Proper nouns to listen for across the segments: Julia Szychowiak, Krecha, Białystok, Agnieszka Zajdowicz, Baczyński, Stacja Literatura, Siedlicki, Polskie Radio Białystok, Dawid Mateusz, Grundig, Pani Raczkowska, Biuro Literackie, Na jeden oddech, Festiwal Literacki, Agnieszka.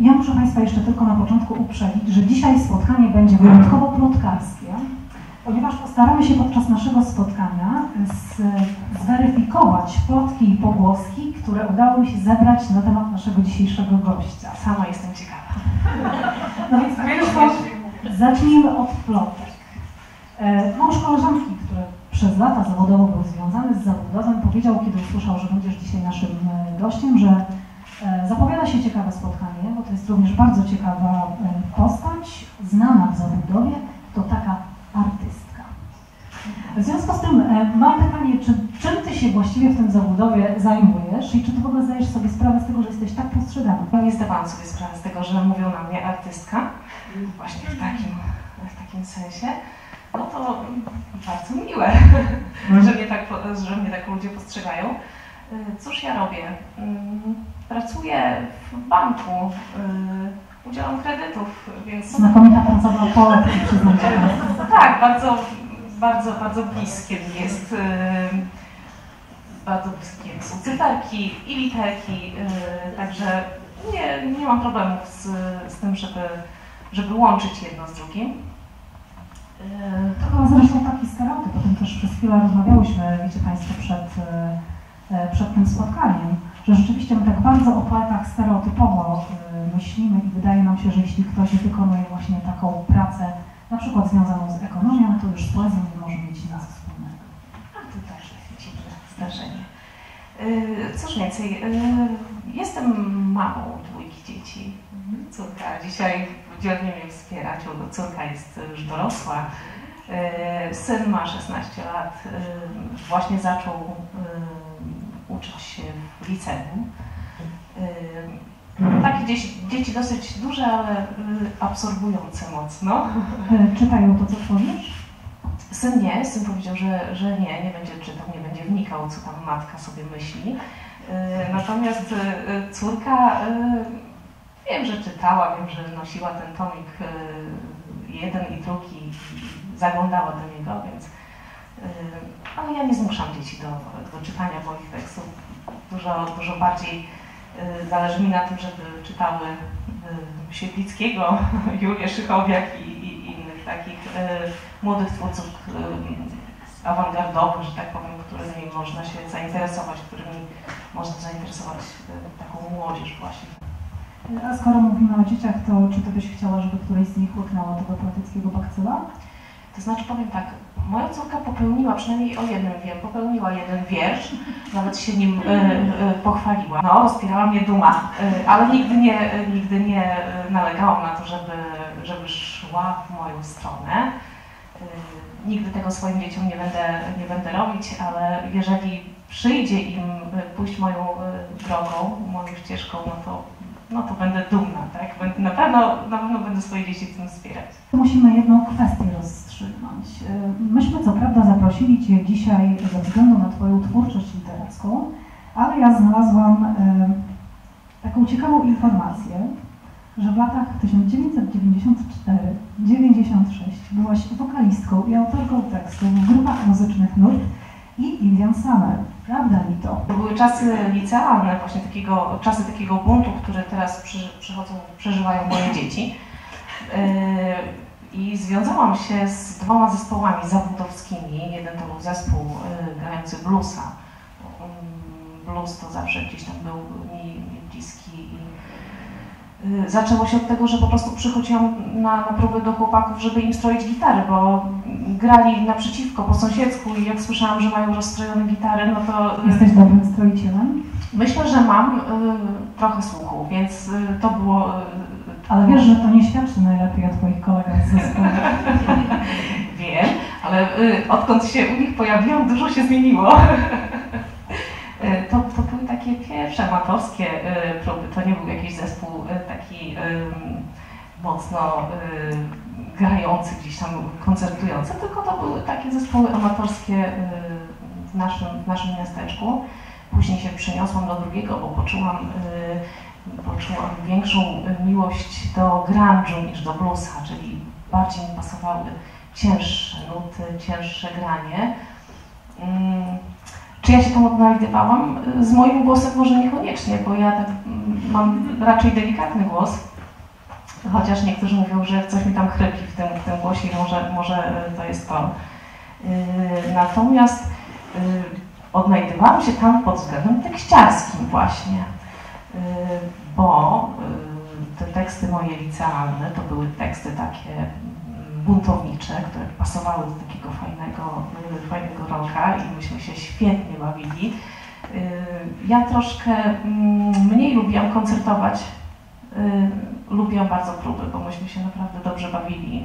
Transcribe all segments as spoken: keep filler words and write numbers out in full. Ja muszę Państwa jeszcze tylko na początku uprzedzić, że dzisiaj spotkanie będzie wyjątkowo plotkarskie, ponieważ postaramy się podczas naszego spotkania z, zweryfikować plotki i pogłoski, które udało mi się zebrać na temat naszego dzisiejszego gościa. Sama jestem ciekawa. No więc zacznijmy od plotek. Mąż koleżanki, który przez lata zawodowo był związany z zawodowym, powiedział, kiedy usłyszał, że będziesz dzisiaj naszym gościem, że zapowiada się ciekawe spotkanie, bo to jest również bardzo ciekawa postać, znana w zawodowie, to taka artystka. W związku z tym mam pytanie, czy, czym Ty się właściwie w tym zawodowie zajmujesz i czy Ty w ogóle zdajesz sobie sprawę z tego, że jesteś tak postrzegana? No nie zdawałam sobie sprawy z tego, że mówią na mnie artystka, właśnie w takim, w takim sensie. No to bardzo miłe, że mnie tak, że mnie tak ludzie postrzegają. Cóż ja robię? Pracuję w banku, udzielam kredytów, więc... Znakomita praca dla Polski, przyznam się. Tak, bardzo, bardzo, bardzo bliskie jest, bardzo bliskie są cyferki i literki, także nie, nie mam problemów z, z tym, żeby, żeby łączyć jedno z drugim. To był zresztą taki stereotyp, o tym też przez chwilę rozmawiałyśmy, wiecie Państwo, przed, przed tym spotkaniem, że rzeczywiście my tak bardzo o poetach stereotypowo myślimy i wydaje nam się, że jeśli ktoś wykonuje właśnie taką pracę, na przykład związaną z ekonomią, to już z poezją nie może mieć nic wspólnego. A to też jest dziwne zdarzenie. Cóż więcej, jestem mamą dwójki dzieci. Córka dzisiaj dzielnie mnie wspiera, córka jest już dorosła. Syn ma szesnaście lat, właśnie zaczął uczyć się w liceum. Takie dzieci, dzieci dosyć duże, ale absorbujące mocno. Czytają to, co powiesz? Syn nie, syn powiedział, że, że nie, nie będzie czytał, nie będzie wnikał, co tam matka sobie myśli. Natomiast córka, wiem, że czytała, wiem, że nosiła ten tomik jeden i drugi, zaglądała do niego, więc... Ale ja nie zmuszam dzieci do, do czytania moich tekstów. Dużo, dużo bardziej zależy mi na tym, żeby czytały Siedlickiego, Julię Szychowiak i, i innych takich młodych twórców awangardowych, że tak powiem, którymi można się zainteresować, którymi można zainteresować taką młodzież właśnie. A skoro mówimy o dzieciach, to czy Ty byś chciała, żeby któreś z nich łyknęło tego poetyckiego bakcyla? To znaczy powiem tak, moja córka popełniła, przynajmniej o jednym wiem, popełniła jeden wiersz, nawet się nim y, y, pochwaliła. No, rozpierała mnie duma, y, ale nigdy nie, y, nigdy nie nalegałam na to, żeby, żeby szła w moją stronę. Y, nigdy tego swoim dzieciom nie będę, nie będę robić, ale jeżeli przyjdzie im pójść moją y, drogą, moją ścieżką, no to no to będę dumna, tak? Na pewno, na pewno będę swoje dzieci tym wspierać. Musimy jedną kwestię rozstrzygnąć. Myśmy co prawda zaprosili Cię dzisiaj ze względu na Twoją twórczość literacką, ale ja znalazłam taką ciekawą informację, że w latach tysiąc dziewięćset dziewięćdziesiąty czwarty do dziewięćdziesiątego szóstego byłaś wokalistką i autorką tekstów w grupach muzycznych Nurt i Indian Summer. Prawda mi to? To były czasy licealne, właśnie takiego, czasy takiego buntu, które teraz przy, przychodzą, przeżywają moje dzieci. Yy, I związałam się z dwoma zespołami zawodowskimi. Jeden to był zespół yy, grający bluesa. Blues to zawsze gdzieś tam był mi bliski. Yy, zaczęło się od tego, że po prostu przychodziłam na, na próby do chłopaków, żeby im stroić gitary, bo grali naprzeciwko, po sąsiedzku i jak słyszałam, że mają rozstrojone gitary, no to... Jesteś dobrym stroicielem? Myślę, że mam y, trochę słuchu, więc y, to było... Y, ale wiesz, że to nie świadczy najlepiej o Twoich kolegach z zespołu. Wiem, ale y, odkąd się u nich pojawiłam, dużo się zmieniło. to, to były takie pierwsze amatorskie y, próby, to nie był jakiś zespół y, taki y, mocno... Y, grający gdzieś tam, koncertujące, tylko to były takie zespoły amatorskie w naszym, w naszym miasteczku. Później się przeniosłam do drugiego, bo poczułam, poczułam większą miłość do grunge'u niż do bluesa, czyli bardziej mi pasowały cięższe nuty, cięższe granie. Czy ja się tam odnajdywałam? Z moim głosem może niekoniecznie, bo ja tak mam raczej delikatny głos, chociaż niektórzy mówią, że coś mi tam chrypi w tym, w tym głosie i może, może to jest to. Natomiast odnajdywałam się tam pod względem tekściarskim właśnie, bo te teksty moje licealne to były teksty takie buntownicze, które pasowały do takiego fajnego, fajnego roka i myśmy się świetnie bawili. Ja troszkę mniej lubiłam koncertować, lubiłam bardzo próby, bo myśmy się naprawdę dobrze bawili.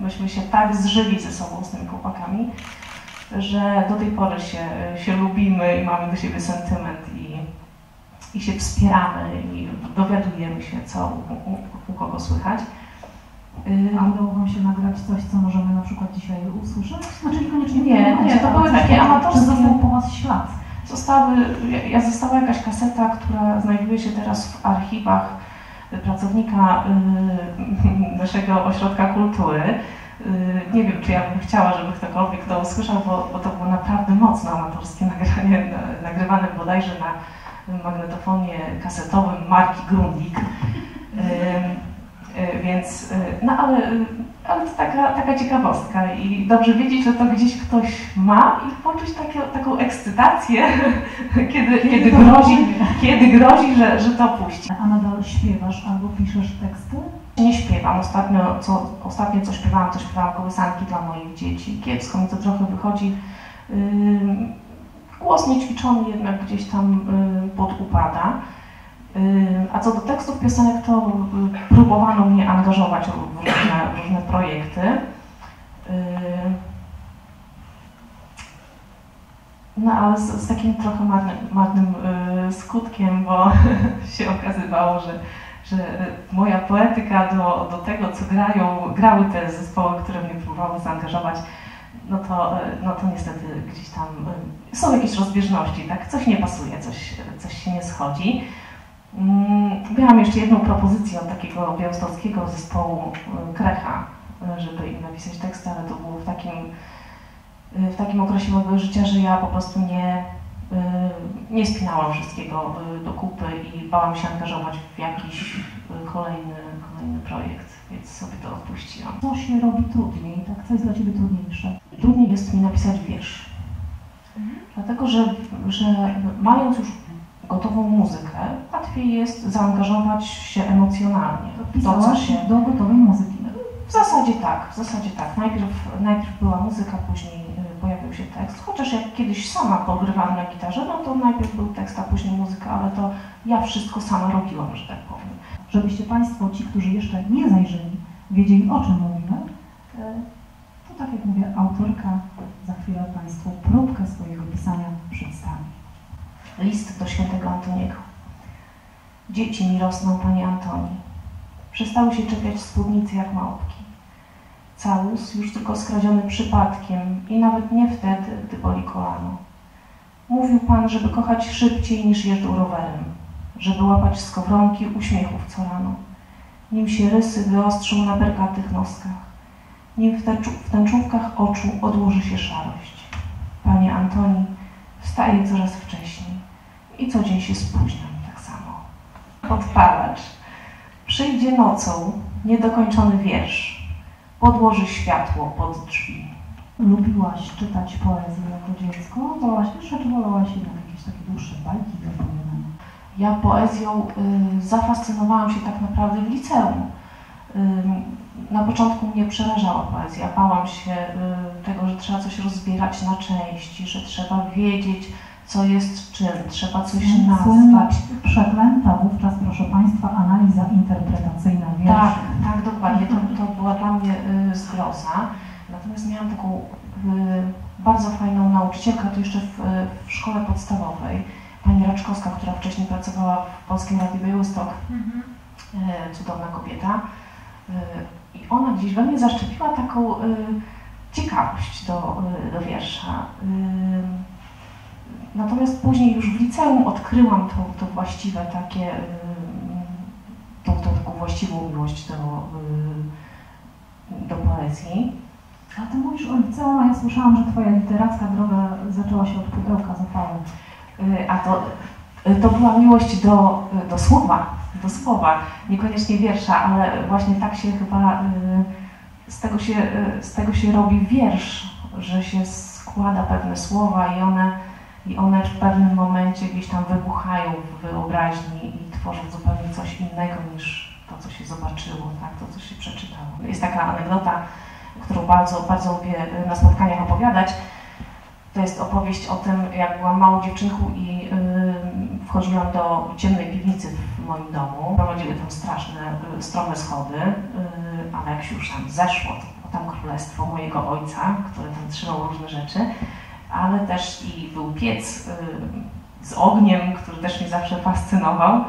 Myśmy się tak zżyli ze sobą, z tymi chłopakami, że do tej pory się, się lubimy i mamy do siebie sentyment i, i się wspieramy i dowiadujemy się, co u, u, u kogo słychać. A udało wam się nagrać coś, co możemy na przykład dzisiaj usłyszeć? Znaczy niekoniecznie nie, nie, to były takie amatorskie. Po was ślad. Zostały, ja została jakaś kaseta, która znajduje się teraz w archiwach pracownika y, naszego ośrodka kultury. Y, nie wiem, czy ja bym chciała, żeby ktokolwiek to usłyszał, bo, bo to było naprawdę mocno amatorskie nagranie, na, nagrywane bodajże na magnetofonie kasetowym marki Grundig. Y, Więc, no ale, ale to taka, taka ciekawostka i dobrze wiedzieć, że to gdzieś ktoś ma i poczuć takie, taką ekscytację, kiedy, kiedy, kiedy grozi, kiedy grozi, że, że to puści. A nadal śpiewasz albo piszesz teksty? Nie śpiewam. Ostatnio co, ostatnio co śpiewałam, to śpiewałam kołysanki dla moich dzieci. Kiepsko mi to trochę wychodzi. Głos niećwiczony jednak gdzieś tam podupada. A co do tekstów piosenek, to próbowano mnie angażować w różne, w różne projekty. No ale z, z takim trochę marnym, marnym skutkiem, bo się okazywało, że, że moja poetyka do, do tego, co grają, grały te zespoły, które mnie próbowały zaangażować, no to, no to niestety gdzieś tam są jakieś rozbieżności, tak? Coś nie pasuje, coś, coś się nie schodzi. Miałam jeszcze jedną propozycję od takiego białostockiego zespołu Krecha, żeby im napisać teksty, ale to było w takim, w takim okresie mojego życia, że ja po prostu nie, nie spinałam wszystkiego do kupy i bałam się angażować w jakiś kolejny, kolejny projekt, więc sobie to odpuściłam. Co się robi trudniej, tak? Co jest dla Ciebie trudniejsze? Trudniej jest mi napisać wiersz, mhm. dlatego że, że mając już gotową muzykę, łatwiej jest zaangażować się emocjonalnie. To, co się do gotowej muzyki. W zasadzie tak, w zasadzie tak. Najpierw, najpierw była muzyka, później pojawił się tekst. Chociaż jak kiedyś sama pogrywałam na gitarze, no to najpierw był tekst, a później muzyka, ale to ja wszystko sama robiłam, że tak powiem. Żebyście Państwo, ci, którzy jeszcze nie zajrzeli, wiedzieli, o czym mówimy, to tak jak mówię, autorka za chwilę Państwu próbkę swojego pisania przedstawi. List do świętego Antoniego. Dzieci mi rosną, panie Antoni. Przestały się czepiać spódnicy jak małpki. Całus już tylko skradziony przypadkiem i nawet nie wtedy, gdy boli kolano. Mówił pan, żeby kochać szybciej niż jeżdżą rowerem, żeby łapać z skowronki uśmiechów co rano, nim się rysy wyostrzą na perkatych noskach, nim w, tęczu, w tęczówkach oczu odłoży się szarość. Panie Antoni, wstaje coraz wcześniej. I co dzień się spóźniam tak samo. Podpalacz. Przyjdzie nocą niedokończony wiersz. Podłoży światło pod drzwi. Lubiłaś czytać poezję jako dziecko? Wolałaś wiersze, czy wolałaś jednak jakieś takie dłuższe bajki i opowiadania? Ja poezją y, zafascynowałam się tak naprawdę w liceum. Y, na początku mnie przerażała poezja. Bałam się y, tego, że trzeba coś rozbierać na części, że trzeba wiedzieć, co jest czym, trzeba coś nazwać. Przeklęta wówczas, proszę Państwa, analiza interpretacyjna wierszy. Tak, tak, dokładnie. To, to była dla mnie y, zgroza. Natomiast miałam taką y, bardzo fajną nauczycielkę, to jeszcze w, w szkole podstawowej, Pani Raczkowska, która wcześniej pracowała w Polskim Radiu Białystok, mhm. y, cudowna kobieta. Y, I ona gdzieś we mnie zaszczepiła taką y, ciekawość do, y, do wiersza. Y, Natomiast później już w liceum odkryłam to, to właściwe takie, tą, tą taką właściwą miłość do, do poezji. A ty mówisz o liceum, a ja słyszałam, że twoja literacka droga zaczęła się od pudełka z opałem. A to, to była miłość do, do słowa, do słowa, niekoniecznie wiersza, ale właśnie tak się chyba, z tego się, z tego się robi wiersz, że się składa pewne słowa i one, i one w pewnym momencie gdzieś tam wybuchają w wyobraźni i tworzą zupełnie coś innego niż to, co się zobaczyło, tak? To, co się przeczytało. Jest taka anegdota, którą bardzo, bardzo lubię na spotkaniach opowiadać. To jest opowieść o tym, jak byłam małą dziewczynką i yy, wchodziłam do ciemnej piwnicy w moim domu. Prowadziły tam straszne, yy, strome schody, yy, ale jak się już tam zeszło, to było tam królestwo mojego ojca, który tam trzymał różne rzeczy, ale też i był piec yy, z ogniem, który też mnie zawsze fascynował.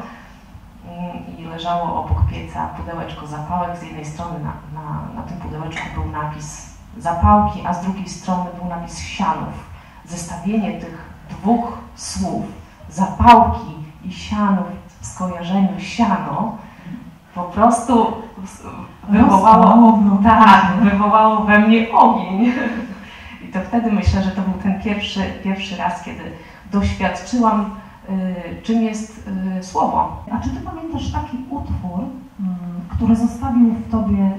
I leżało obok pieca pudełeczko zapałek. Z jednej strony na, na, na tym pudełeczku był napis zapałki, a z drugiej strony był napis sianów. Zestawienie tych dwóch słów, zapałki i sianów, w skojarzeniu siano, po prostu wywołało, tak, wywołało we mnie ogień. I to wtedy myślę, że to był ten pierwszy, pierwszy raz, kiedy doświadczyłam, Y, czym jest y, słowo. A czy ty pamiętasz taki utwór, y, który zostawił w tobie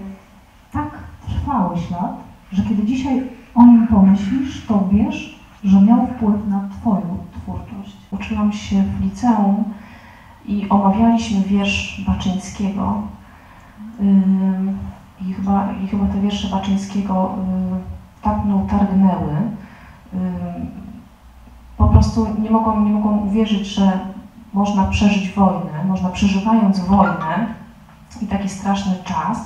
tak trwały ślad, że kiedy dzisiaj o nim pomyślisz, to wiesz, że miał wpływ na twoją twórczość? Uczyłam się w liceum i omawialiśmy wiersz Baczyńskiego. Y, i, chyba, I chyba te wiersze Baczyńskiego y, tak mną targnęły. Y, Po prostu nie mogą, nie mogą uwierzyć, że można przeżyć wojnę, można przeżywając wojnę i taki straszny czas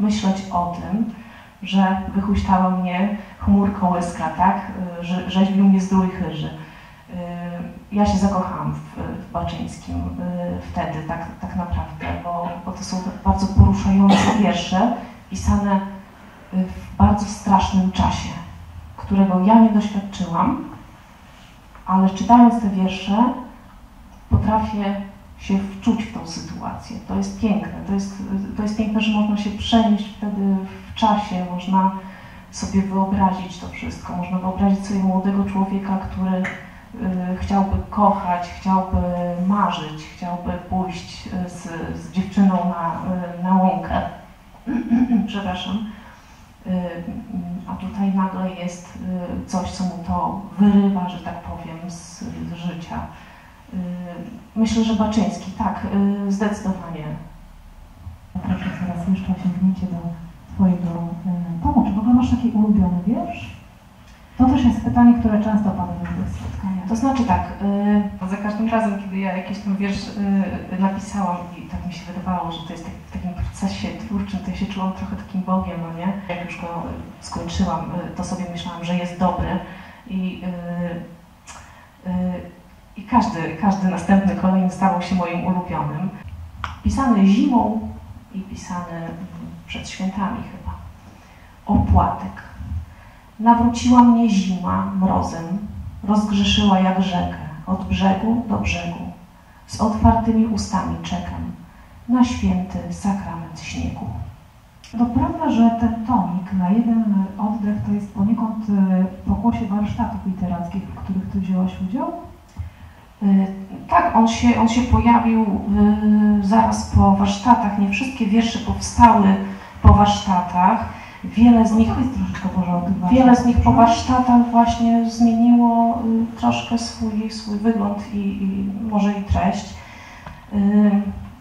myśleć o tym, że wychuśtała mnie chmurką łyska, tak? Że rzeźbił mnie zdrój chyży. Ja się zakochałam w, w Baczyńskim wtedy tak, tak naprawdę, bo, bo to są bardzo poruszające wiersze pisane w bardzo strasznym czasie, którego ja nie doświadczyłam. Ale czytając te wiersze, potrafię się wczuć w tą sytuację. To jest piękne. To jest, to jest piękne, że można się przenieść wtedy w czasie, można sobie wyobrazić to wszystko. Można wyobrazić sobie młodego człowieka, który y, chciałby kochać, chciałby marzyć, chciałby pójść z, z dziewczyną na, na łąkę. Przepraszam. A tutaj nagle jest coś, co mu to wyrywa, że tak powiem, z życia. Myślę, że Baczyński, tak, zdecydowanie. Proszę, teraz jeszcze osiągnięcie do twojego domu. Czy w ogóle masz taki ulubiony wiersz? To też jest pytanie, które często pada na tych spotkaniach. To znaczy tak, za każdym razem, kiedy ja jakiś tam wiersz napisałam i tak mi się wydawało, że to jest w takim procesie twórczym, to ja się czułam trochę takim bogiem, no nie? Jak już go skończyłam, to sobie myślałam, że jest dobry i, i każdy, każdy następny kolejny stał się moim ulubionym. Pisany zimą i pisany przed świętami chyba. Opłatek. Nawróciła mnie zima mrozem, rozgrzeszyła jak rzekę, od brzegu do brzegu. Z otwartymi ustami czekam na święty sakrament śniegu. To prawda, że ten tomik Na jeden oddech to jest poniekąd pokłosie warsztatów literackich, w których ty wzięłaś udział? Yy, tak, on się, on się pojawił yy, zaraz po warsztatach. Nie wszystkie wiersze powstały po warsztatach. Wiele z nich, wiele z nich po warsztatach właśnie zmieniło y, troszkę swój, swój wygląd i, i może i treść. Y,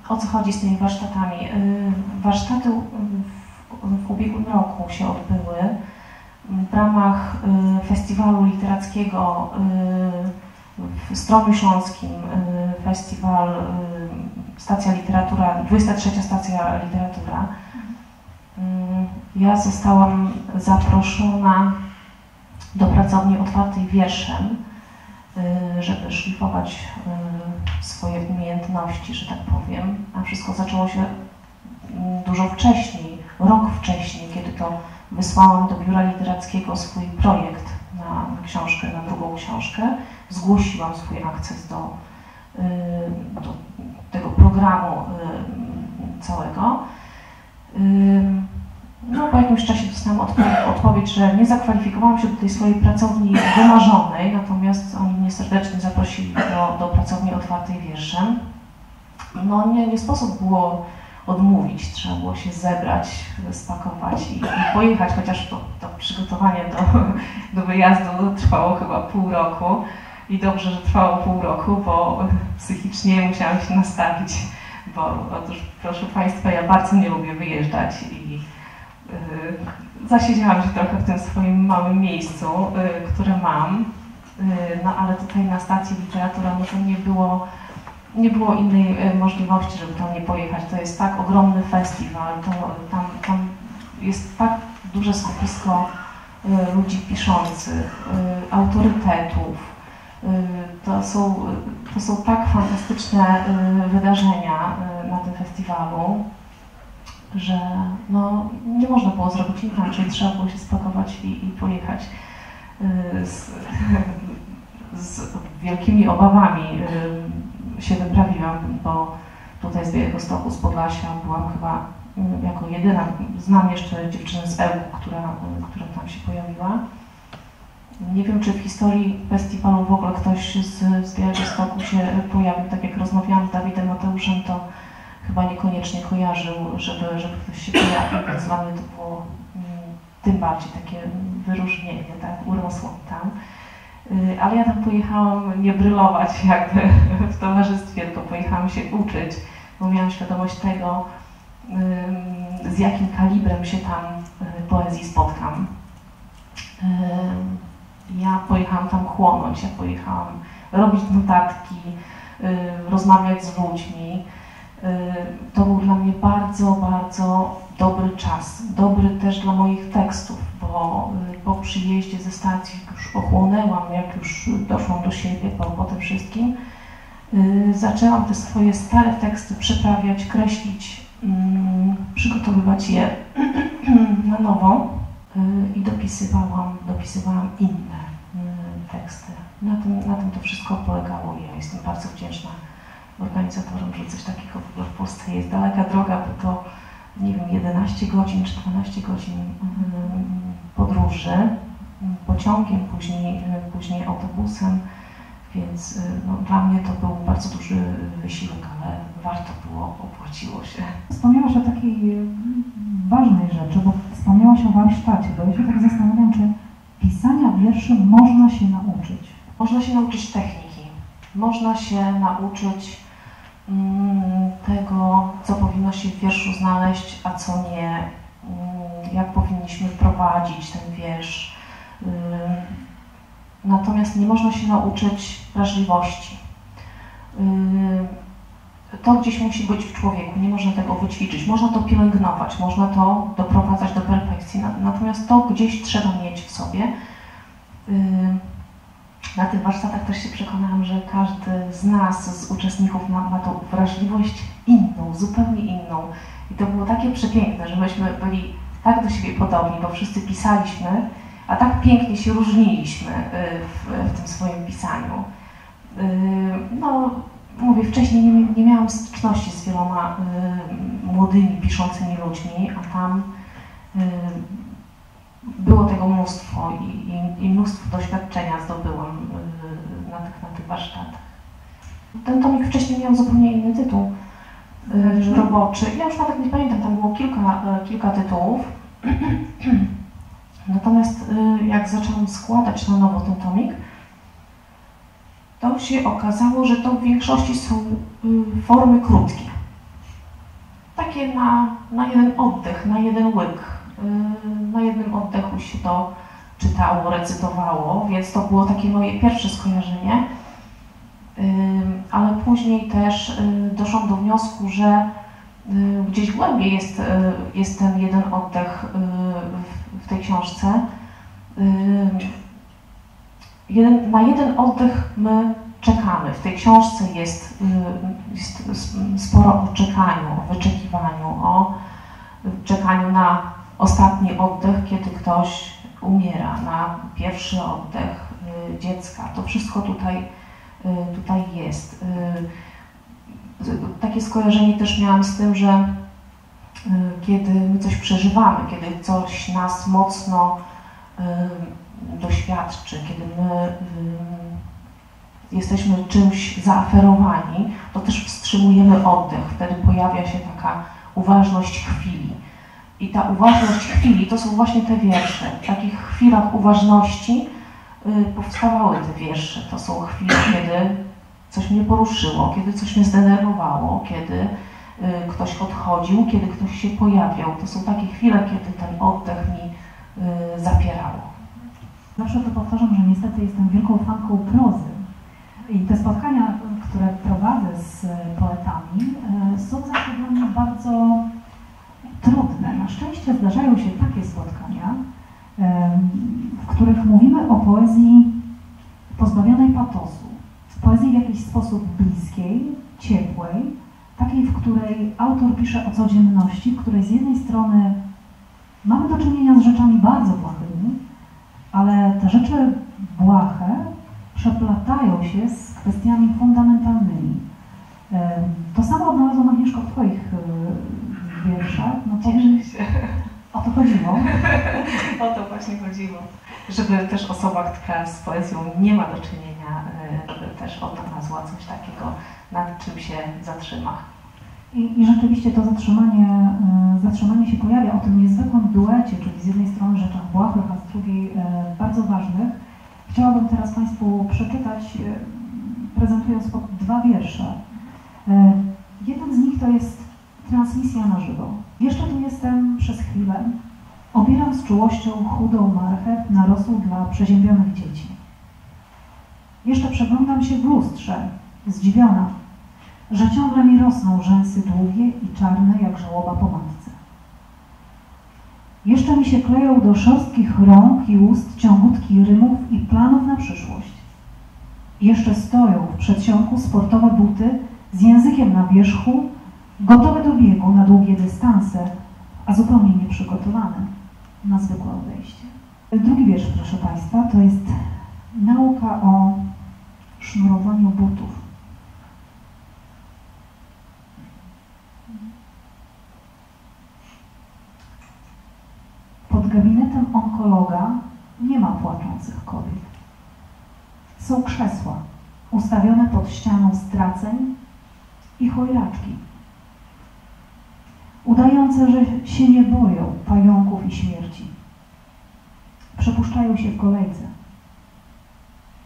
o co chodzi z tymi warsztatami? Y, warsztaty w, w ubiegłym roku się odbyły w ramach y, Festiwalu Literackiego y, w Stronie Śląskim, y, festiwal y, Stacja Literatura, dwudziesta trzecia Stacja Literatura. Ja zostałam zaproszona do pracowni otwartej wierszem, żeby szlifować swoje umiejętności, że tak powiem. A wszystko zaczęło się dużo wcześniej, rok wcześniej, kiedy to wysłałam do Biura Literackiego swój projekt na książkę, na drugą książkę. Zgłosiłam swój akces do, do tego programu całego. No, po jakimś czasie dostałam odpo- odpowiedź, że nie zakwalifikowałam się do tej swojej pracowni wymarzonej, natomiast oni mnie serdecznie zaprosili do, do pracowni otwartej wierszem. No nie, nie sposób było odmówić, trzeba było się zebrać, spakować i, i pojechać, chociaż to, to przygotowanie do, do wyjazdu trwało chyba pół roku i dobrze, że trwało pół roku, bo psychicznie musiałam się nastawić, bo otóż proszę Państwa, ja bardzo nie lubię wyjeżdżać i yy, zasiedziałam się trochę w tym swoim małym miejscu, yy, które mam, yy, no ale tutaj na stacji Literatura no to nie było Nie było innej możliwości, żeby tam nie pojechać. To jest tak ogromny festiwal, to tam, tam jest tak duże skupisko ludzi piszących, autorytetów. To są, to są tak fantastyczne wydarzenia na tym festiwalu, że no, nie można było zrobić inaczej, trzeba było się spakować i, i pojechać. Z, z wielkimi obawami się wyprawiłam, bo tutaj z Białegostoku, z Podlasia byłam chyba jako jedyna. Znam jeszcze dziewczynę z Ełku, która, która tam się pojawiła. Nie wiem, czy w historii festiwalu w ogóle ktoś z, z Białegostoku się pojawił. Tak jak rozmawiałam z Dawidem Mateuszem, to chyba niekoniecznie kojarzył, żeby, żeby ktoś się pojawił. Więc dla mnie to było tym bardziej takie wyróżnienie, tak, urosło tam. Ale ja tam pojechałam nie brylować jakby w towarzystwie, tylko pojechałam się uczyć, bo miałam świadomość tego, z jakim kalibrem się tam poezji spotkam. Ja pojechałam tam chłonąć, ja pojechałam robić notatki, rozmawiać z ludźmi. To był dla mnie bardzo, bardzo dobry czas. Dobry też dla moich tekstów, bo po przyjeździe ze stacji już pochłonęłam, jak już doszłam do siebie po, po tym wszystkim. Zaczęłam te swoje stare teksty przeprawiać, kreślić, przygotowywać je na nowo i dopisywałam, dopisywałam inne teksty. Na tym, na tym to wszystko polegało i ja jestem bardzo wdzięczna organizatorom, że coś takiego w ogóle w Polsce jest. Daleka droga, bo to, nie wiem, jedenaście godzin czy dwanaście godzin podróży, pociągiem, później, później autobusem, więc no, dla mnie to był bardzo duży wysiłek, ale warto było, opłaciło się. Wspomniałaś o takiej ważnej rzeczy, bo wspomniałaś o warsztacie, bo ja się tak zastanawiam, czy pisania wierszy można się nauczyć? Można się nauczyć techniki, można się nauczyć tego, co powinno się w wierszu znaleźć, a co nie, jak powinniśmy prowadzić ten wiersz. Natomiast nie można się nauczyć wrażliwości. To gdzieś musi być w człowieku, nie można tego wyćwiczyć. Można to pielęgnować, można to doprowadzać do perfekcji, natomiast to gdzieś trzeba mieć w sobie. Na tych warsztatach też się przekonałam, że każdy z nas, z uczestników ma, ma tą wrażliwość inną, zupełnie inną. I to było takie przepiękne, że myśmy byli tak do siebie podobni, bo wszyscy pisaliśmy, a tak pięknie się różniliśmy w, w tym swoim pisaniu. No, mówię, wcześniej nie, nie miałam styczności z wieloma młodymi, piszącymi ludźmi, a tam było tego mnóstwo i, i, i mnóstwo doświadczenia zdobyłam na tych, na tych warsztatach. Ten tomik wcześniej miał zupełnie inny tytuł roboczy. Ja już nawet nie pamiętam, tam było kilka, kilka tytułów. Natomiast jak zaczęłam składać na nowo ten tomik, to się okazało, że to w większości są formy krótkie. Takie na, na jeden oddech, na jeden łyk. Na jednym oddechu się to czytało, recytowało, więc to było takie moje pierwsze skojarzenie. Ale później też doszłam do wniosku, że gdzieś głębiej jest, jest ten jeden oddech w tej książce. Jeden, na jeden oddech my czekamy. W tej książce jest, jest sporo o czekaniu, o wyczekiwaniu, o czekaniu na ostatni oddech, kiedy ktoś umiera, na pierwszy oddech dziecka. To wszystko tutaj, tutaj jest. Takie skojarzenie też miałam z tym, że kiedy my coś przeżywamy, kiedy coś nas mocno doświadczy, kiedy my jesteśmy czymś zaaferowani, to też wstrzymujemy oddech. Wtedy pojawia się taka uważność chwili. I ta uważność chwili to są właśnie te wiersze. W takich chwilach uważności powstawały te wiersze. To są chwile, kiedy coś mnie poruszyło, kiedy coś mnie zdenerwowało, kiedy ktoś odchodził, kiedy ktoś się pojawiał. To są takie chwile, kiedy ten oddech mi zapierało. Zawsze to powtarzam, że niestety jestem wielką fanką prozy. I te spotkania, które prowadzę z poetami, są zawsze dla mnie bardzo trudne. Na szczęście zdarzają się takie spotkania, w których mówimy o poezji pozbawionej patosu, poezji w jakiś sposób bliskiej, ciepłej, takiej, w której autor pisze o codzienności, w której z jednej strony mamy do czynienia z rzeczami bardzo błahymi, ale te rzeczy błahe przeplatają się z kwestiami fundamentalnymi. To samo odnalazłam, Agnieszko, w Twoich wierszach. No to cieszę się. O to chodziło. O to właśnie chodziło. Żeby też osoba, która z poezją nie ma do czynienia, żeby też odnalazła coś takiego, nad czym się zatrzyma. I, i rzeczywiście to zatrzymanie, zatrzymanie się pojawia o tym niezwykłym duecie, czyli z jednej strony rzeczach błahych, a z drugiej bardzo ważnych. Chciałabym teraz Państwu przeczytać, prezentując dwa wiersze. Jeden z nich to jest transmisja na żywo. Jeszcze tu jestem przez chwilę. Obieram z czułością chudą marchew narosłą dla przeziębionych dzieci. Jeszcze przeglądam się w lustrze, zdziwiona, że ciągle mi rosną rzęsy długie i czarne jak żałoba po matce. Jeszcze mi się kleją do szorstkich rąk i ust ciągutki rymów i planów na przyszłość. Jeszcze stoją w przedsionku sportowe buty z językiem na wierzchu, gotowe do biegu na długie dystanse, a zupełnie nieprzygotowane na zwykłe odejście. Drugi wiersz, proszę Państwa, to jest nauka o sznurowaniu butów. Pod gabinetem onkologa nie ma płaczących kobiet. Są krzesła ustawione pod ścianą straceń i chojraczki, udające, że się nie boją pająków i śmierci. Przepuszczają się w kolejce.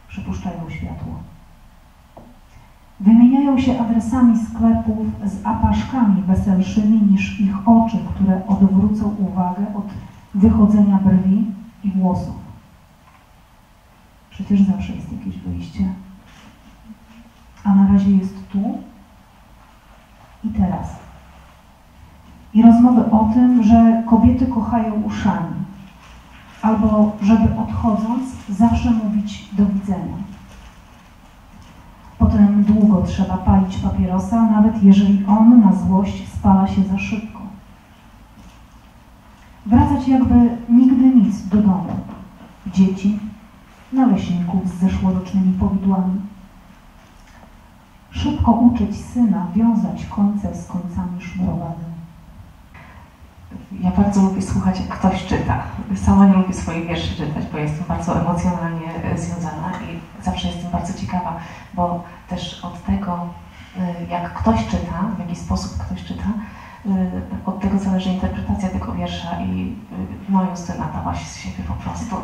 Przepuszczają światło. Wymieniają się adresami sklepów z apaszkami weselszymi niż ich oczy, które odwrócą uwagę od wychodzenia brwi i włosów. Przecież zawsze jest jakieś wyjście. A na razie jest tu i teraz. I rozmowy o tym, że kobiety kochają uszami. Albo, żeby odchodząc, zawsze mówić do widzenia. Potem długo trzeba palić papierosa, nawet jeżeli on na złość spala się za szybko. Wracać jakby nigdy nic do domu. Dzieci, naleśników z zeszłorocznymi powidłami. Szybko uczyć syna wiązać końce z końcami szmurowanym. Ja bardzo lubię słuchać, jak ktoś czyta. Sama nie lubię swoich wierszy czytać, bo jestem bardzo emocjonalnie związana i zawsze jestem bardzo ciekawa, bo też od tego, jak ktoś czyta, w jaki sposób ktoś czyta, od tego zależy interpretacja tego wiersza i no, Justyna dała się z siebie po prostu.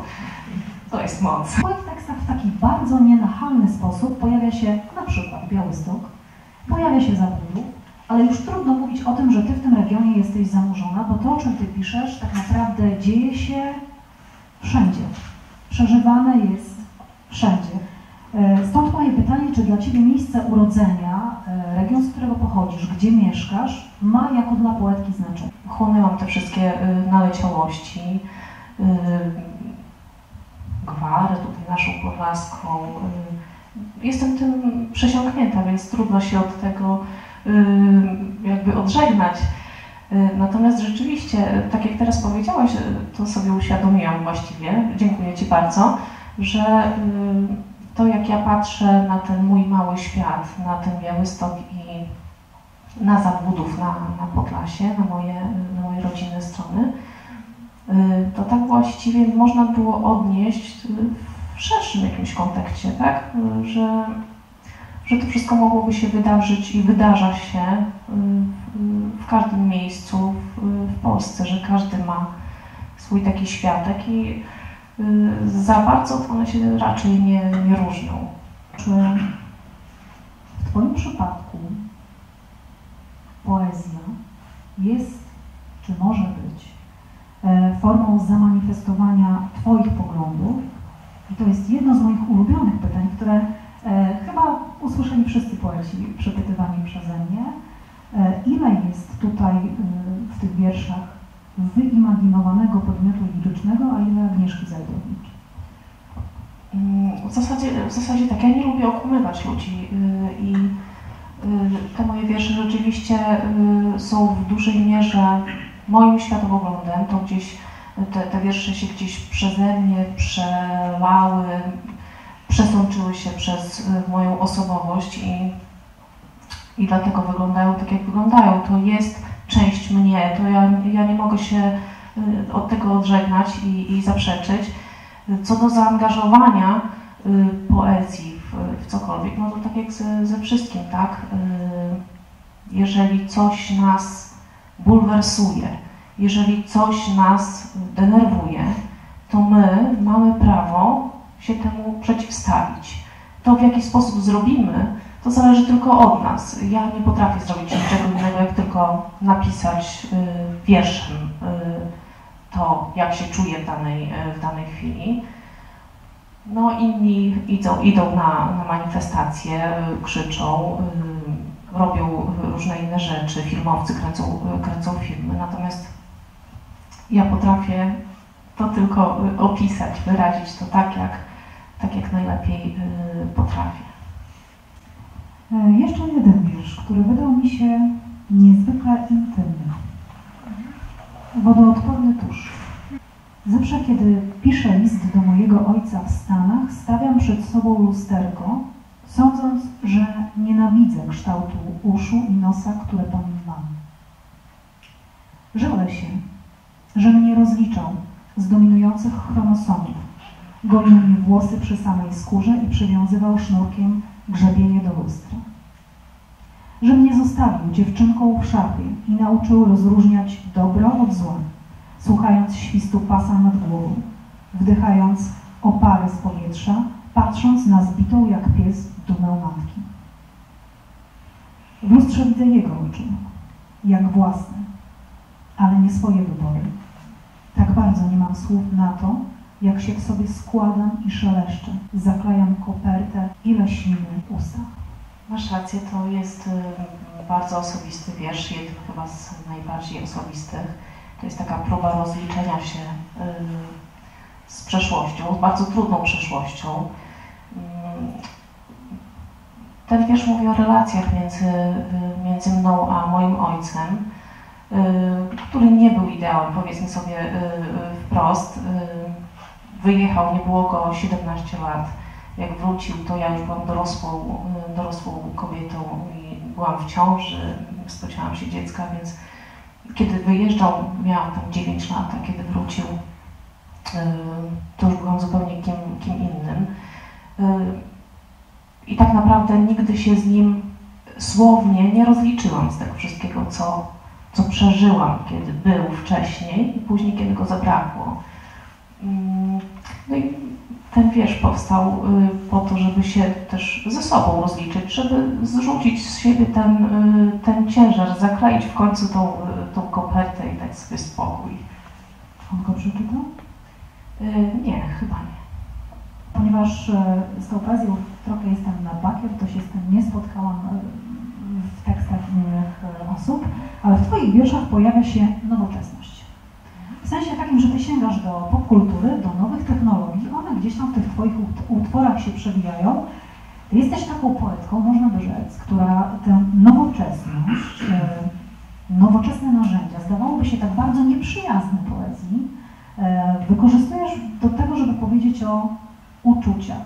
To jest moc. W moich tekstach w taki bardzo nienachalny sposób pojawia się na przykład Białystok, pojawia się Zabójów, ale już trudno mówić o tym, że Ty w tym regionie jesteś zanurzona, bo to, o czym Ty piszesz, tak naprawdę dzieje się wszędzie. Przeżywane jest wszędzie. Stąd moje pytanie, czy dla Ciebie miejsce urodzenia, region, z którego pochodzisz, gdzie mieszkasz, ma jako dla poetki znaczenie? Chłonęłam te wszystkie naleciałości, gwarę, tutaj naszą podlaską. Jestem tym przesiąknięta, więc trudno się od tego jakby odżegnać. Natomiast rzeczywiście, tak jak teraz powiedziałaś, to sobie uświadomiłam właściwie, dziękuję Ci bardzo, że to, jak ja patrzę na ten mój mały świat, na ten Białystok i na Zabudów, na, na Podlasie, na moje, na moje rodzinne strony, to tak właściwie można było odnieść w szerszym jakimś kontekście, tak? Że, że to wszystko mogłoby się wydarzyć i wydarza się w każdym miejscu w Polsce, że każdy ma swój taki światek i za bardzo one się raczej nie, nie różnią. Czy w Twoim przypadku poezja jest, czy może być, formą zamanifestowania Twoich poglądów? I to jest jedno z moich ulubionych pytań, które chyba usłyszeli wszyscy poeci przepytywani przeze mnie. Ile jest tutaj w tych wierszach wyimaginowanego podmiotu lirycznego, a ile Agnieszki Zajdowicz? W zasadzie, w zasadzie tak, ja nie lubię okłamywać ludzi i te moje wiersze rzeczywiście są w dużej mierze moim światopoglądem. To gdzieś, te, te wiersze się gdzieś przeze mnie przelały, przesączyły się przez moją osobowość i, i dlatego wyglądają tak, jak wyglądają. To jest część mnie, to ja, ja nie mogę się od tego odżegnać i, i zaprzeczyć. Co do zaangażowania poezji w, w cokolwiek, no to tak jak ze, ze wszystkim, tak? Jeżeli coś nas bulwersuje, jeżeli coś nas denerwuje, to my mamy prawo się temu przeciwstawić. To, w jaki sposób zrobimy, to zależy tylko od nas. Ja nie potrafię zrobić niczego innego, jak tylko napisać y, wierszem y, to, jak się czuję w danej, y, w danej chwili. No inni idą, idą na, na manifestacje, y, krzyczą, y, robią różne inne rzeczy, filmowcy kręcą, y, kręcą filmy. Natomiast ja potrafię to tylko y, opisać, wyrazić to tak, jak, tak jak najlepiej y, potrafię. Jeszcze jeden wiersz, który wydał mi się niezwykle intymny. Wodoodporny tusz. Zawsze, kiedy piszę list do mojego ojca w Stanach, stawiam przed sobą lusterko, sądząc, że nienawidzę kształtu uszu i nosa, które po nim mam. Żalę się, że mnie rozliczą z dominujących chromosomów. Golił mi włosy przy samej skórze i przywiązywał sznurkiem grzebienie do lustra. Że mnie zostawił dziewczynką w szafie i nauczył rozróżniać dobro od zła, słuchając świstu pasa nad głową, wdychając opary z powietrza, patrząc na zbitą jak pies dumę matki. W lustrze widzę jego oczy, jak własne, ale nie swoje wybory. Tak bardzo nie mam słów na to, jak się w sobie składam i szeleszczę, zaklejam kopertę i leśnimy usta. Masz rację, to jest bardzo osobisty wiersz, jeden chyba z najbardziej osobistych. To jest taka próba rozliczenia się z przeszłością, z bardzo trudną przeszłością. Ten wiersz mówi o relacjach między, między mną a moim ojcem, który nie był ideałem, powiedzmy sobie wprost. Wyjechał, nie było go siedemnaście lat. Jak wrócił, to ja już byłam dorosłą, dorosłą kobietą i byłam w ciąży, spodziewałam się dziecka, więc kiedy wyjeżdżał, miałam tam dziewięć lat, a kiedy wrócił, to już byłam zupełnie kim, kim innym. I tak naprawdę nigdy się z nim słownie nie rozliczyłam z tego wszystkiego, co, co przeżyłam, kiedy był wcześniej i później, kiedy go zabrakło. No i ten wiersz powstał po to, żeby się też ze sobą rozliczyć, żeby zrzucić z siebie ten, ten ciężar, zakleić w końcu tą, tą kopertę i dać sobie spokój. On go przeczytał? Nie, chyba nie. Ponieważ z tą okazją trochę jestem na bakier, to się z tym nie spotkałam w tekstach innych osób, ale w Twoich wierszach pojawia się nowoczesność. W sensie takim, że Ty sięgasz do popkultury, do nowych technologii, one gdzieś tam w tych Twoich utworach się przewijają. Ty jesteś taką poetką, można by rzec, która tę nowoczesność, nowoczesne narzędzia, zdawałoby się tak bardzo nieprzyjazne poezji, wykorzystujesz do tego, żeby powiedzieć o uczuciach.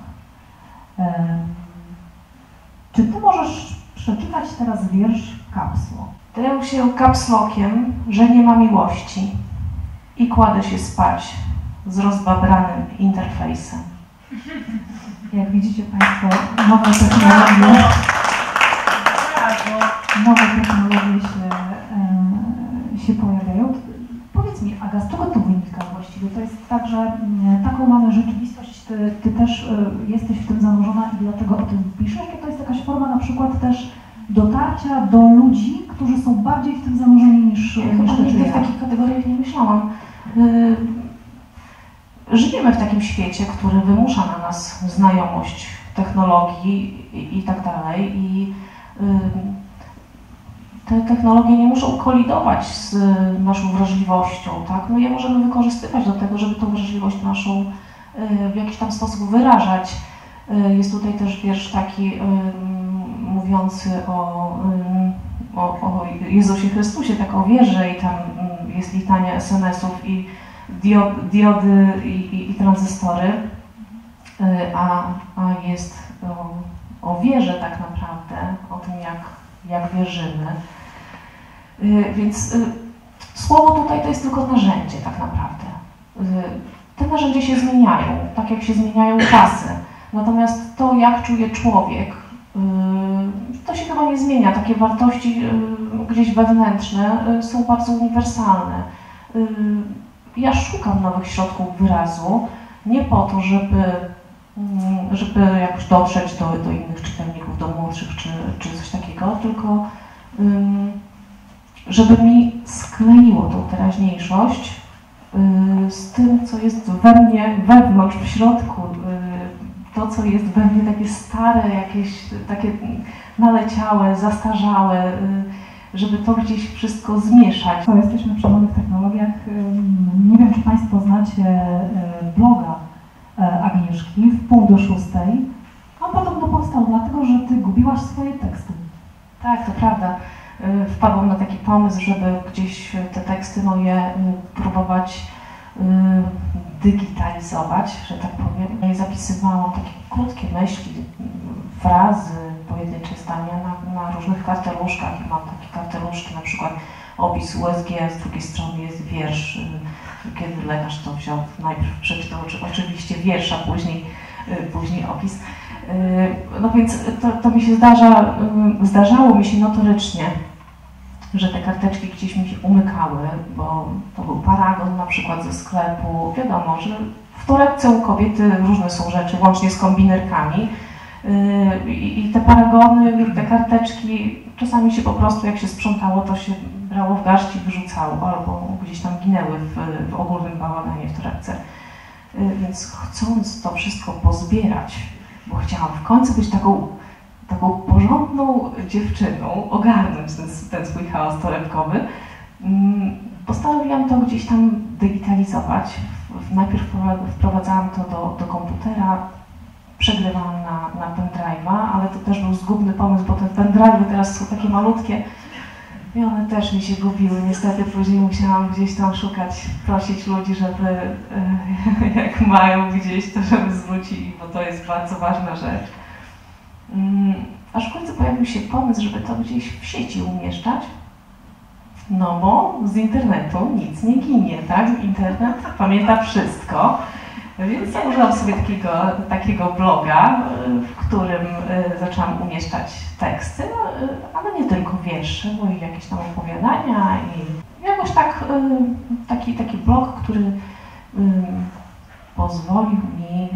Czy Ty możesz przeczytać teraz wiersz Kapsło. Daję się kapslokiem, że nie ma miłości i kładę się spać z rozbabranym interfejsem. Jak widzicie Państwo, nowe technologie, nowe technologie się, e, się pojawiają. Powiedz mi, Aga, z czego to wynika właściwie? To jest tak, że taką mamy rzeczywistość, ty, ty też e, jesteś w tym zanurzona i dlatego o tym piszesz? Czy to jest jakaś forma na przykład też dotarcia do ludzi, którzy są bardziej w tym zanurzeni niż ja niż nigdy ja. W takich kategoriach nie myślałam. Yy, żyjemy w takim świecie, który wymusza na nas znajomość technologii i, i tak dalej. I yy, te technologie nie muszą kolidować z y, naszą wrażliwością, tak? My je możemy wykorzystywać do tego, żeby tą wrażliwość naszą y, w jakiś tam sposób wyrażać. Y, jest tutaj też wiersz taki y, mówiący o, o, o Jezusie Chrystusie, tak o wierze i tam jest litania es em esów i diod, diody i, i, i tranzystory, a, a jest o, o wierze tak naprawdę, o tym jak, jak wierzymy. Więc słowo tutaj to jest tylko narzędzie tak naprawdę. Te narzędzia się zmieniają, tak jak się zmieniają czasy. Natomiast to, jak czuje człowiek, to się chyba nie zmienia. Takie wartości gdzieś wewnętrzne są bardzo uniwersalne. Ja szukam nowych środków wyrazu, nie po to, żeby, żeby jakoś dotrzeć do, do innych czytelników, do młodszych czy, czy coś takiego, tylko żeby mi skleiło tą teraźniejszość z tym, co jest we mnie wewnątrz, w środku. To, co jest we mnie takie stare, jakieś takie naleciałe, zastarzałe, żeby to gdzieś wszystko zmieszać. To jesteśmy przy nowych technologiach. Nie wiem, czy Państwo znacie bloga Agnieszki w pół do szóstej. On podobno powstał dlatego, że Ty gubiłaś swoje teksty. Tak, to prawda. Wpadłam na taki pomysł, żeby gdzieś te teksty moje próbować digitalizować, że tak powiem. I zapisywałam takie krótkie myśli, frazy, pojedyncze zdania na, na różnych karteluszkach. I mam takie karteluszki, na przykład opis U S G, z drugiej strony jest wiersz. Kiedy lekarz to wziął, najpierw przeczytał oczywiście wiersz, a później, później opis. No więc to, to mi się zdarza, zdarzało mi się notorycznie, że te karteczki gdzieś mi się umykały, bo to był paragon na przykład ze sklepu. Wiadomo, że w torebce u kobiety różne są rzeczy, łącznie z kombinerkami. Yy, I te paragony, te karteczki, czasami się po prostu jak się sprzątało, to się brało w garści, wyrzucało, albo gdzieś tam ginęły w, w ogólnym bałaganie w torebce. Yy, więc chcąc to wszystko pozbierać, bo chciałam w końcu być taką taką porządną dziewczyną, ogarnąć ten, ten swój chaos torebkowy, postanowiłam to gdzieś tam digitalizować. Najpierw wprowadzałam to do, do komputera, przegrywałam na, na pendrive'a, ale to też był zgubny pomysł, bo te pendrive'y teraz są takie malutkie i one też mi się gubiły. Niestety później musiałam gdzieś tam szukać, prosić ludzi, żeby jak mają gdzieś to, żeby zwrócili, bo to jest bardzo ważna rzecz. Aż w końcu pojawił się pomysł, żeby to gdzieś w sieci umieszczać, no bo z internetu nic nie ginie, tak? Internet pamięta wszystko, więc założyłam sobie takiego, takiego bloga, w którym zaczęłam umieszczać teksty, ale nie tylko wiersze, bo i jakieś tam opowiadania i jakoś tak, taki, taki blog, który pozwolił mi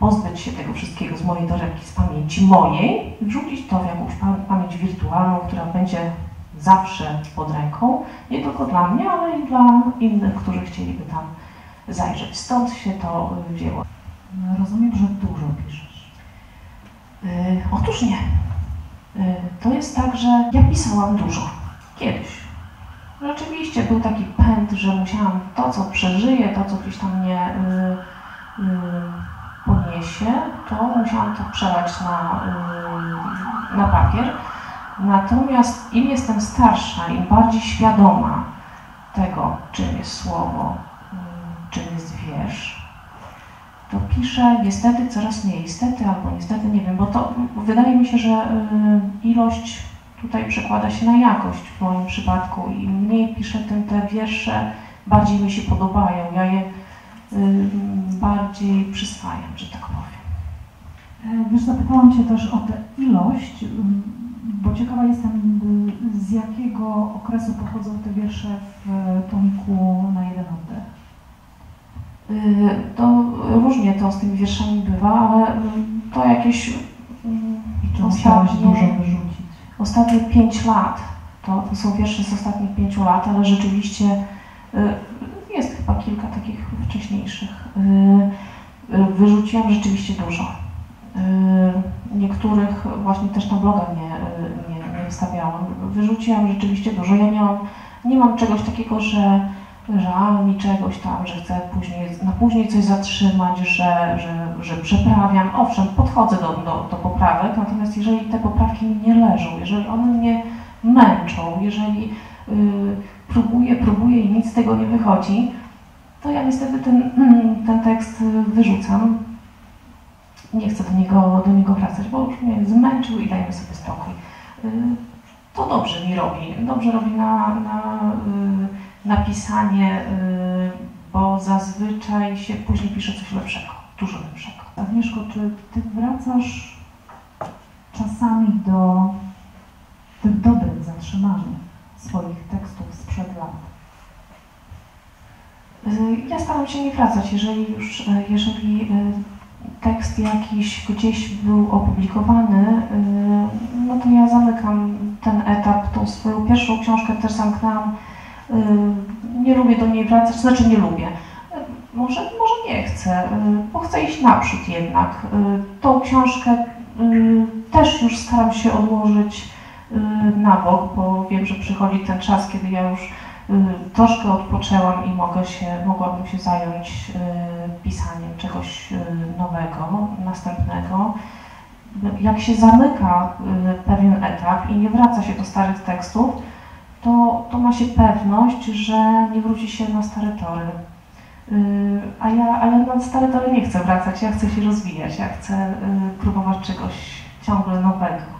pozbyć się tego wszystkiego z mojej torebki, z pamięci mojej, wrzucić to w jakąś pamięć wirtualną, która będzie zawsze pod ręką, nie tylko dla mnie, ale i dla innych, którzy chcieliby tam zajrzeć. Stąd się to wzięło. Rozumiem, że dużo piszesz. Yy, otóż nie. Yy, to jest tak, że ja pisałam dużo. Kiedyś. Rzeczywiście był taki pęd, że musiałam to, co przeżyję, to, co gdzieś tam mnie yy, yy, podniesie, to musiałam to przelać na, na papier. Natomiast im jestem starsza, im bardziej świadoma tego, czym jest słowo, czym jest wiersz, to piszę niestety coraz mniej, niestety albo niestety, nie wiem, bo to wydaje mi się, że ilość tutaj przekłada się na jakość w moim przypadku. Im mniej piszę, tym te wiersze bardziej mi się podobają, ja je bardziej przyswajam, że tak powiem. Wiesz, zapytałam Cię też o tę ilość, bo ciekawa jestem, z jakiego okresu pochodzą te wiersze w tomiku Na jeden oddech. To różnie to z tymi wierszami bywa, ale to jakieś... I czy musiałaś dużo wyrzucić? Ostatnie pięć lat. To, to są wiersze z ostatnich pięciu lat, ale rzeczywiście jest chyba kilka takich wcześniejszych. Wyrzuciłam rzeczywiście dużo. Niektórych właśnie też na bloga nie, nie, nie wstawiałam. Wyrzuciłam rzeczywiście dużo. Ja miałam, nie mam czegoś takiego, że żal mi czegoś tam, że chcę później, na później coś zatrzymać, że, że, że przeprawiam. Owszem, podchodzę do, do, do poprawek, natomiast jeżeli te poprawki mi nie leżą, jeżeli one mnie męczą, jeżeli yy, próbuję, próbuję i nic z tego nie wychodzi, to ja niestety ten, ten tekst wyrzucam. Nie chcę do niego, do niego wracać, bo już mnie zmęczył i dajmy sobie spokój. Yy, to dobrze mi robi, dobrze robi na... na yy, napisanie, bo zazwyczaj się później pisze coś lepszego, dużo lepszego. Agnieszko, czy Ty wracasz czasami do tych dobrych zatrzymań swoich tekstów sprzed lat? Ja staram się nie wracać. Jeżeli już, jeżeli tekst jakiś gdzieś był opublikowany, no to ja zamykam ten etap. Tą swoją pierwszą książkę też zamknęłam. Nie lubię do niej wracać, znaczy nie lubię, może, może nie chcę, bo chcę iść naprzód jednak. Tą książkę też już staram się odłożyć na bok, bo wiem, że przychodzi ten czas, kiedy ja już troszkę odpoczęłam i mogę się, mogłabym się zająć pisaniem czegoś nowego, następnego. Jak się zamyka pewien etap i nie wraca się do starych tekstów, To, to ma się pewność, że nie wróci się na stare tory. Yy, a, ja, a ja na stare tory nie chcę wracać, ja chcę się rozwijać, ja chcę yy, próbować czegoś ciągle nowego.